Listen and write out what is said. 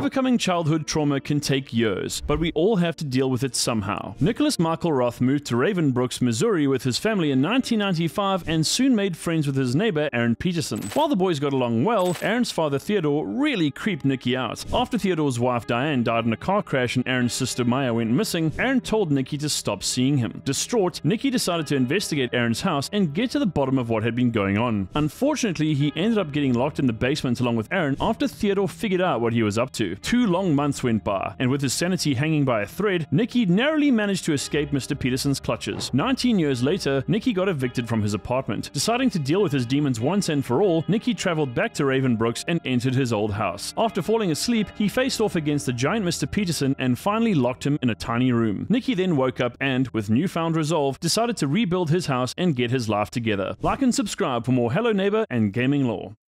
Overcoming childhood trauma can take years, but we all have to deal with it somehow. Nicholas Michael Roth moved to Ravenbrooks, Missouri with his family in 1995 and soon made friends with his neighbor, Aaron Peterson. While the boys got along well, Aaron's father, Theodore, really creeped Nicky out. After Theodore's wife, Diane, died in a car crash and Aaron's sister, Maya, went missing, Aaron told Nicky to stop seeing him. Distraught, Nicky decided to investigate Aaron's house and get to the bottom of what had been going on. Unfortunately, he ended up getting locked in the basement along with Aaron after Theodore figured out what he was up to. 2 long months went by, and with his sanity hanging by a thread, Nicky narrowly managed to escape Mr. Peterson's clutches. 19 years later, Nicky got evicted from his apartment. Deciding to deal with his demons once and for all, Nicky traveled back to Ravenbrooks and entered his old house. After falling asleep, he faced off against the giant Mr. Peterson and finally locked him in a tiny room. Nicky then woke up and, with newfound resolve, decided to rebuild his house and get his life together. Like and subscribe for more Hello Neighbor and gaming lore.